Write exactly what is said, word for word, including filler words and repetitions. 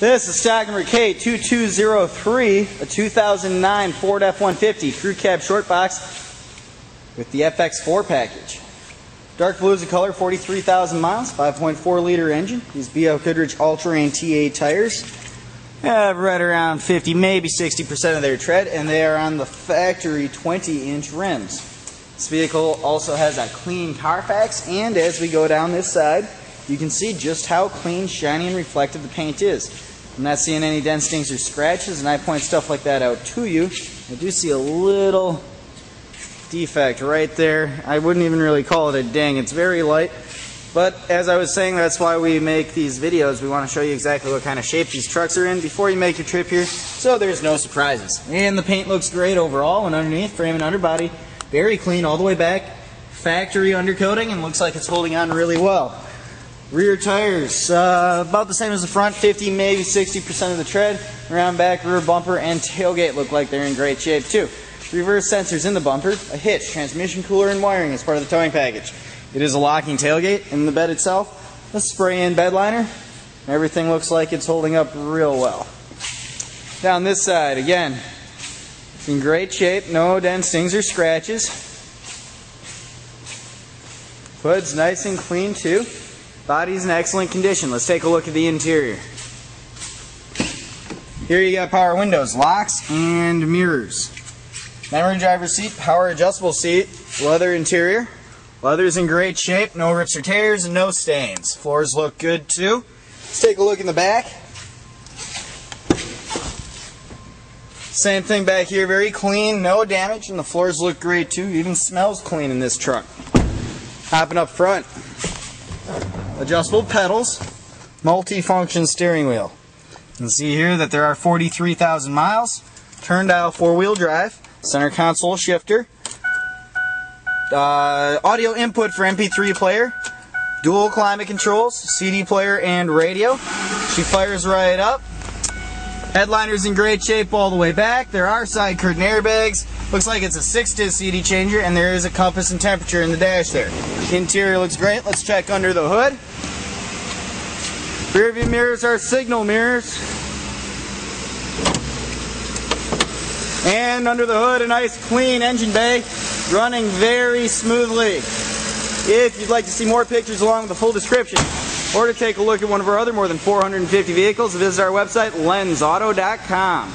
This is stock number K two two zero three, a two thousand nine Ford F one fifty crew cab short box with the F X four package. Dark blue is the color, forty-three thousand miles, five point four liter engine. These B F Goodrich all-terrain T A tires have right around fifty, maybe sixty percent of their tread, and they are on the factory twenty inch rims. This vehicle also has a clean Carfax, and as we go down this side, you can see just how clean, shiny, and reflective the paint is. I'm not seeing any dents, dings, or scratches, and I point stuff like that out to you. I do see a little defect right there. I wouldn't even really call it a ding. It's very light, but as I was saying, that's why we make these videos. We want to show you exactly what kind of shape these trucks are in before you make your trip here, so there's no surprises. And the paint looks great overall, and underneath, frame and underbody, very clean all the way back. Factory undercoating, and looks like it's holding on really well. Rear tires, uh, about the same as the front, fifty, maybe sixty percent of the tread. Around back, rear bumper and tailgate look like they're in great shape too. Reverse sensors in the bumper, a hitch, transmission cooler and wiring as part of the towing package. It is a locking tailgate, and the bed itself, a spray-in bed liner. Everything looks like it's holding up real well. Down this side, again, it's in great shape, no dents, dings, or scratches. Hood's nice and clean too. Body's in excellent condition. Let's take a look at the interior. Here you got power windows, locks, and mirrors. Memory driver's seat, power adjustable seat, leather interior. Leather's in great shape, no rips or tears, and no stains. Floors look good too. Let's take a look in the back. Same thing back here, very clean, no damage, and the floors look great too. Even smells clean in this truck. Hopping up front. Adjustable pedals, multi-function steering wheel. You can see here that there are forty-three thousand miles, turn dial four-wheel drive, center console shifter, uh, audio input for M P three player, dual climate controls, C D player and radio. She fires right up. Headliner's in great shape all the way back. There are side curtain airbags. Looks like it's a six disc C D changer, and there is a compass and temperature in the dash there. Interior looks great. Let's check under the hood. Rear view mirrors are signal mirrors. And under the hood, a nice clean engine bay running very smoothly. If you'd like to see more pictures along with the full description, or to take a look at one of our other more than four hundred fifty vehicles, visit our website, Lenz Auto dot com.